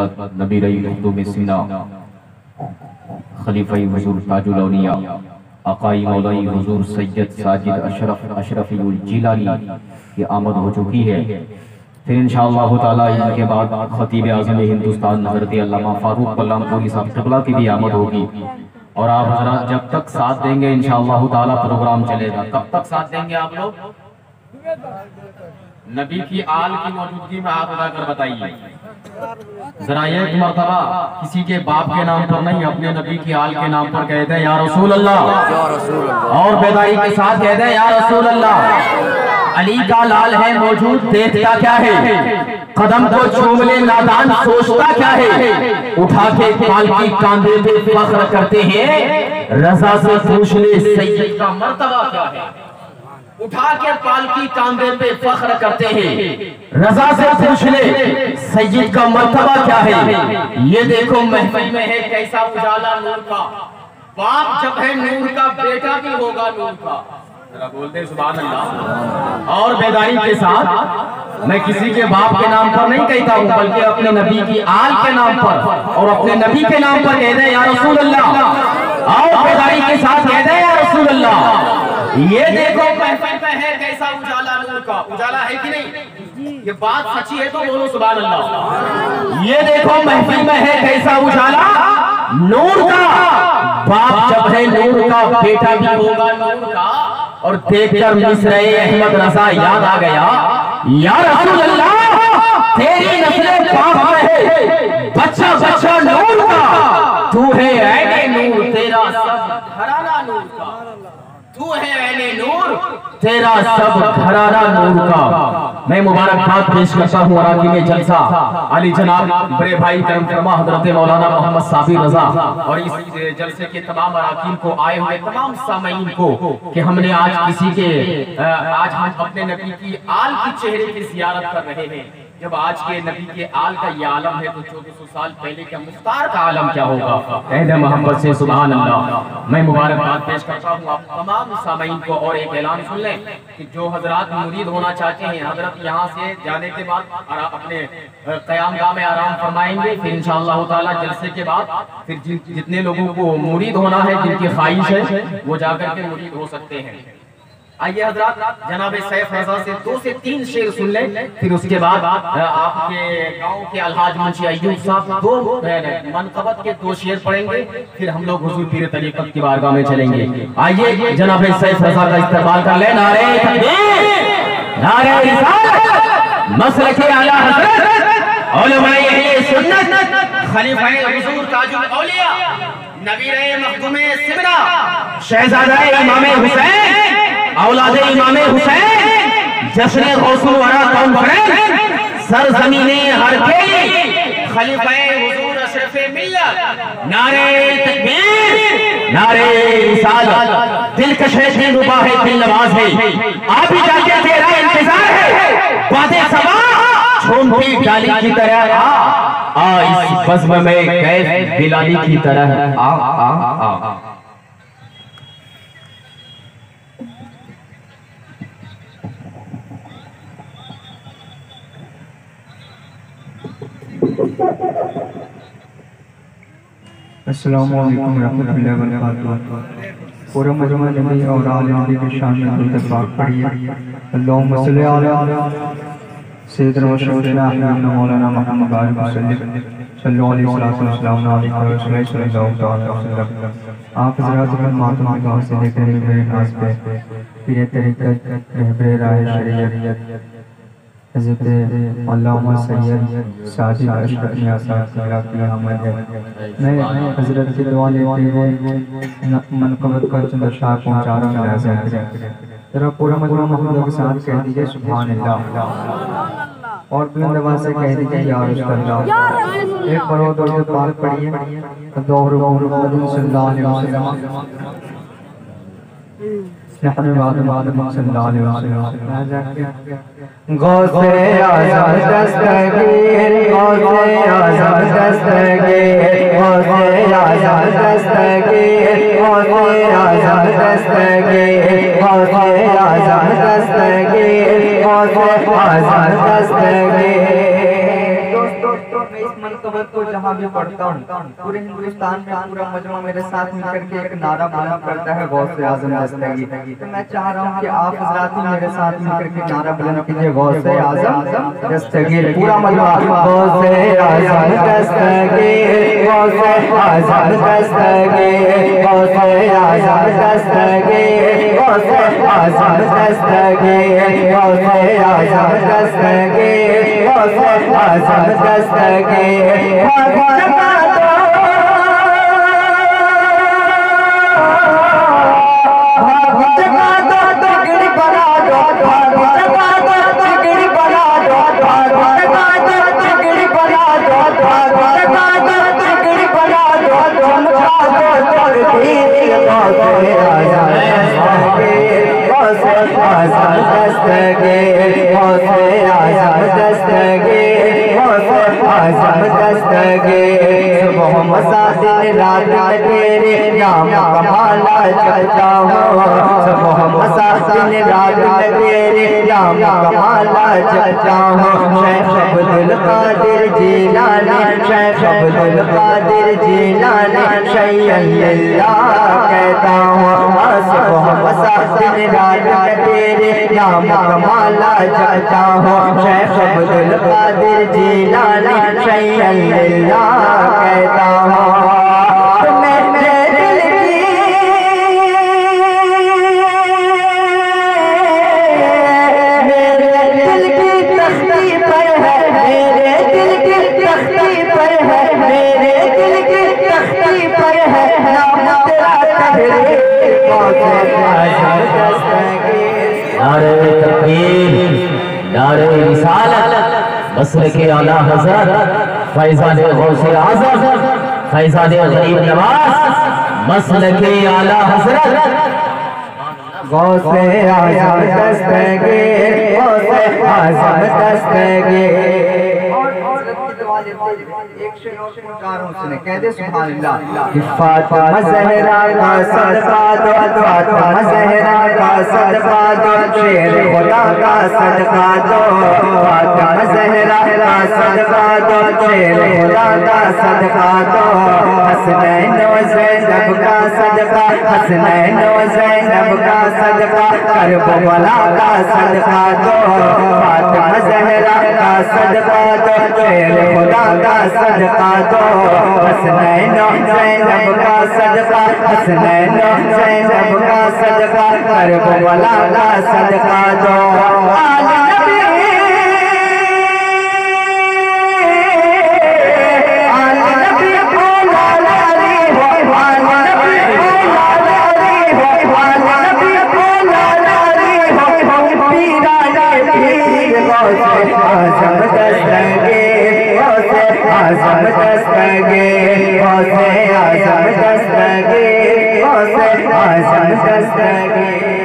नबी रई उर्दू में सीना खलीफा हुजूर ताजुल औलिया आकाई मौलाई हुजूर सैयद साजिद अशरफ अशरफी जिलानी की आमद हो चुकी है। फिर इंशाअल्लाह ताला इनके बाद खतीब आज़म हिंदुस्तान हज़रत अल्लामा फारूक कल्लामपुरी साहब तबला की भी आमद होगी। और आप हजरात जब तक साथ देंगे इंशाअल्लाह ताला प्रोग्राम चलेगा। कब तक साथ देंगे आप लोग? नबी की आल की मौजूदगी में हाथ उठाकर बताइए जरा एक मरतबा। किसी के बाप के नाम पर नहीं, अपने नबी की आल के नाम पर कहते हैं या रसूल अल्लाह, और बेदाई के साथ कहते हैं या रसूल अल्लाह। अली का लाल है मौजूद, देखता क्या है, कदम को चूमले नादान सोचता क्या है, उठा के पाल की कांधे पे फख्र करते हैं, रजा से पूछ ले सैयद का मरतबा क्या है। उठा के पालकी कांधे पे फख्र करते हैं, रजा से पूछ ले सैयद का मर्तबा क्या है। ये देखो महफिल में है कैसा उजाला नूर का, बाप जब है नूर का बेटा भी होगा नूर का। जरा बोलते हैं सुभान अल्लाह। और बेदारी के साथ मैं किसी के बाप के नाम पर नहीं कहता हूँ, बल्कि अपने नबी की आल के नाम पर और अपने नबी के नाम पर कह दे या रसूल अल्लाह। और बेदारी के साथ कह दे या रसूल अल्लाह। ये देखो महफिल में है कैसा उजाला नूर का। उजाला है कि नहीं? ये बात सच्ची है तो बोलो सुभान अल्लाह। ये देखो महफिल में है कैसा उजाला नूर का, बाप जब है नूर का बेटा भी होगा नूर का। और देखकर मिस्रे अहमद रजा याद आ गया, या रसूल अल्लाह तेरी नस्ल बाप है, बच्चा बच्चा नूर का, तू है ऐने नूर, तेरा सब घराना नूर का। तू है ऐने नूर, तेरा सब घराना नूर का। मैं मुबारकबाद पेश करता हूँ अराकीन जलसा अली जनाब बड़े भाई करम फरमा हजरत मौलाना मोहम्मद साबिर रजा और इस जलसे के तमाम अराकीन को, आए हुए तमाम सामईन को, कि हमने आज किसी के आज हम अपने नबी की आल की चेहरे की जियारत कर रहे हैं। जब आज के नबी के आल का ये आलम है तो 1400 साल पहले का मुख्तार का आलम क्या होगा। कहने मोहब्बत से सुभान अल्लाह। मैं मुबारकबाद पेश करता हूँ आप तमाम सामईन को। और एक ऐलान सुन लें कि जो हजरात मुरीद होना चाहते हैं, हजरत यहाँ से जाने के बाद अपने कयामगाह में आराम फरमाएंगे। फिर इंशाअल्लाह ताला जलसे के बाद फिर जितने लोगों को मुरीद होना है, जिनकी ख्वाहिश है, वो जाकर के मुरीद हो सकते हैं। आइए हजरात जनाबे सैफ रजा से 2 से 3 शेर सुन लें, फिर उसके बाद आपके गांव के अलहाज मुंशी अय्यूब साहब 2 मनकबत के 2 शेर पढ़ेंगे, फिर हम लोग हुजूर पीर तरीकत की बारगाह में चलेंगे। आइए जनाबे सैफ रजा का इस्तेमाल कर लें। नारे तकबीर, नारे रिसालत, मसलक आला हजरत, उलमाए अहले सुन्नत, खलीफाए हुजूर ताजुल औलिया, नबीए मखदूमे सिमरा, शहजादाए इमाम हुसैन, औलादे इमाम हुसैन, जश्न गौसुल वरा कॉन्फ्रेंस, सरजमीने हर के खलीफाए हुजूर अशरफे मिल्लत। नारे तकबीर, नारे रिसालत, दिलकश है, दिलरुबा है, दिलनवाज है, आप ही जाके तेरा इंतजार है, बातें समा झूमती डाली की तरह आ, इस बज़्म में कैफ दिलाली की तरह आ आ आ आ। अस्सलामुअलैकुम रहमतुल्लाहि वबरकातुहू। पूरा मजमा नबी और आले अली की शान में दुरूद पाक पढ़िए। अल्लाहुम्मा सल्ली अला सय्यिदना व शफीना मौलाना मोहम्मद सल्लल्लाहु अलैहि वसल्लम। आप हज़रात के मातम गांव से लेकर मेरे नाज़ पे पीर तरीक़त रहबर राह शरीयत हज़रत अल्लामा सैयद साजिद अशरफी साहब की आमद है। मैं हज़रत की दुआ लेते हुए मनकबत का चंद अशआर पहुँचा रहा हूँ। नाज़िर करें जरा पूरा मजमा मोहम्मद के साथ कह दीजिए सुभान अल्लाह, और बुलंद आवाज़ से कह दीजिए या रसूल अल्लाह। एक बार और दरूद पाक पढ़िए दौर सल्लल्लाहु अलैहि वसल्लम। गौसे आज़म दस्तगीर, गौसे आज़म दस्तगीर, गौसे आज़म दस्तगीर, गौसे आज़म दस्तगीर, गौसे आज़म दस्तगीर, गौसे आज़म दस्तगीर। कवत को जहाँ भी पढ़ता हूँ, पूरे हिंदुस्तान में पूरा मजमा मेरे साथ मिलकर के एक नारा बुलंद करता है गौसे आजम दस्तगी। तो मैं चाह रहा हूँ कि आप हजरात मेरे साथ मिलकर के नारा बुलंद कीजिए गौसे आजम दस्तगी। पूरा मजमा गौसे आजम दस्तगी, गौसे आजम दस्तगी, गौसे आजम दस्तगी, गौसे आजम दस्तगी, गौसे आजम दस्तगी, गौसे आजम दस्तगी। नाम का माला जपता हूँ, सुबह मसाजिद रात में तेरे नाम का माला जपता हूँ। शेख अब्दुल कादिर जिलानी, शेख अब्दुल कादिर जिलानी शैय्यल्लाह कहता हूँ। सुबह मसाजिद रात में तेरे नाम का माला जपता हूँ, शेख अब्दुल कादिर जिलानी शैय्यल्लाह कहता हूँ। बसरे के आला हज़रत फैज़ान गौसे आज़म फैज़ान गरीब नवाज, बसरे के आला हज़रत गौसे आज़म दस्तगी, गौसे आज़म दस्तगी। एक शोकारों से कह दे सुभान अल्लाह। फातिमा ज़हरा का सदका दो, फातिमा ज़हरा का सदका दो, शेर खुदा का सदका दो, फातिमा ज़हरा का सदका दो, शेर खुदा का सदका दो। हसनैन व ज़ैनब का सदका, हसनैन व ज़ैनब का सदका, करबला का सदका दो, फातिमा ज़हरा का सदका दो, शेर खुदा का सदका दो। हसनैन ज़ैनब का सदका, हसनैन ज़ैनब का सदका, करबला का सदका दो। आले नबी, आले नबी को लाला रे हो, आले नबी को लाला रे हो, आले नबी को लाला रे हो। पीरा ने पीर गौसे आज़म दस्तगी, गौसे आज़म दस्तगी, गौसे आज़म दस्तगी, गौसे आज़म दस्तगी।